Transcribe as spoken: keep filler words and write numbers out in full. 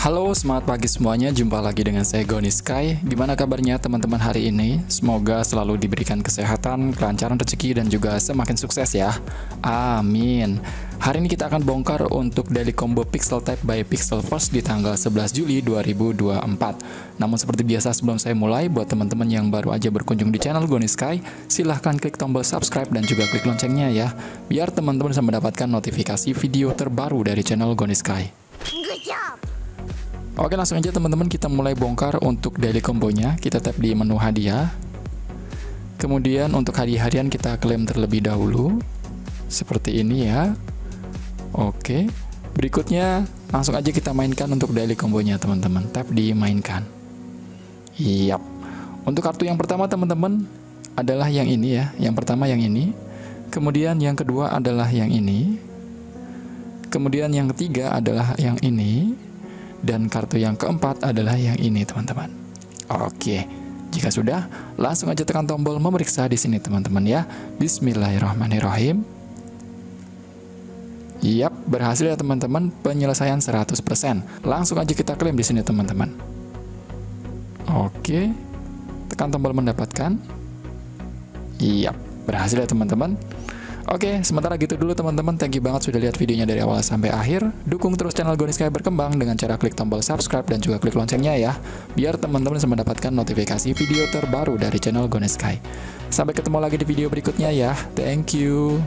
Halo, semangat pagi semuanya. Jumpa lagi dengan saya Ghonisky. Gimana kabarnya teman-teman hari ini? Semoga selalu diberikan kesehatan, kelancaran rezeki, dan juga semakin sukses ya. Amin. Hari ini kita akan bongkar untuk daily combo Pixel Tap by Pixel Verse di tanggal sebelas Juli dua ribu dua puluh empat. Namun seperti biasa sebelum saya mulai, buat teman-teman yang baru aja berkunjung di channel Ghonisky, silahkan klik tombol subscribe dan juga klik loncengnya ya, biar teman-teman bisa mendapatkan notifikasi video terbaru dari channel Ghonisky. Good job. Oke, langsung aja teman-teman kita mulai bongkar untuk daily combonya. Kita tap di menu hadiah. Kemudian untuk hadiah harian kita klaim terlebih dahulu. Seperti ini ya. Oke. Berikutnya langsung aja kita mainkan untuk daily combonya teman-teman. Tap di mainkan. Yap. Untuk kartu yang pertama teman-teman adalah yang ini ya. Yang pertama yang ini. Kemudian yang kedua adalah yang ini. Kemudian yang ketiga adalah yang ini. Dan kartu yang keempat adalah yang ini teman-teman. Oke, jika sudah, langsung aja tekan tombol memeriksa di sini teman-teman ya. Bismillahirrahmanirrahim. Yap, berhasil ya teman-teman, penyelesaian seratus persen. Langsung aja kita klaim di sini teman-teman. Oke, tekan tombol mendapatkan. Yap, berhasil ya teman-teman. Oke, sementara gitu dulu teman-teman. Thank you banget sudah lihat videonya dari awal sampai akhir. Dukung terus channel Ghonisky berkembang dengan cara klik tombol subscribe dan juga klik loncengnya ya, biar teman-teman bisa mendapatkan notifikasi video terbaru dari channel Ghonisky. Sampai ketemu lagi di video berikutnya ya. Thank you.